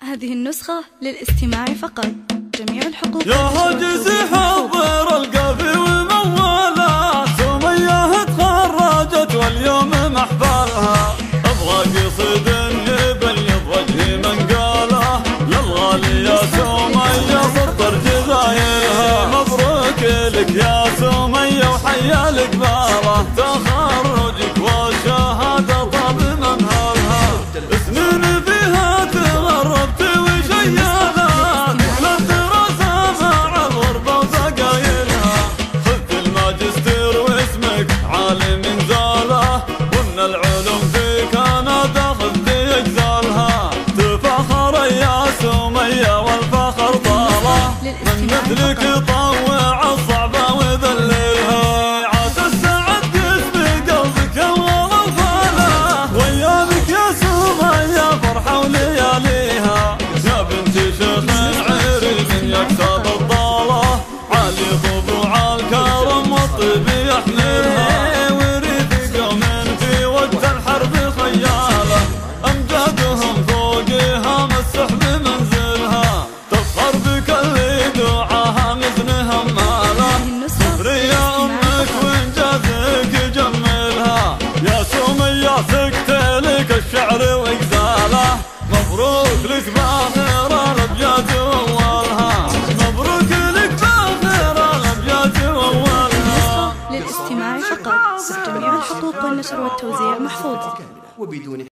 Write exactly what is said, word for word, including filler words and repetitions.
هذه النسخة للاستماع فقط. جميع الحقوق يا هاجس حضر القافي وموالها سميه تخرجت واليوم محفالها أبغى قصد النبل يضوجه من قاله للغالي يا سميه سطر جزايلها مبروك لك يا سميه وحيا الكبارة تخرجك والشهادة طاب منهارها اسمين فيها تغربت وشيالها للدراسة مع الغربة وسقايلها خذت الماجستير واسمك عالي من زاله ومن العلوم في كندا خذت اجزالها تفاخر يا سميه والفخر طاله من مثلك طوع الصعبة وذللها عاد السعد اسمي قلبك اول الفاله وياك يا سميه فرحة ولياليها يا بنتي شيخ عري من يكسب الضاله عالي طبوع الكرم والطيب يحملها سكتلك الشعر وإجزاله مبروك لك باخر الأبيات وأولها مبروك لك باخر الأبيات وأولها للاستماع فقط. جميع الحقوق والنشر والتوزيع محفوظ وبدون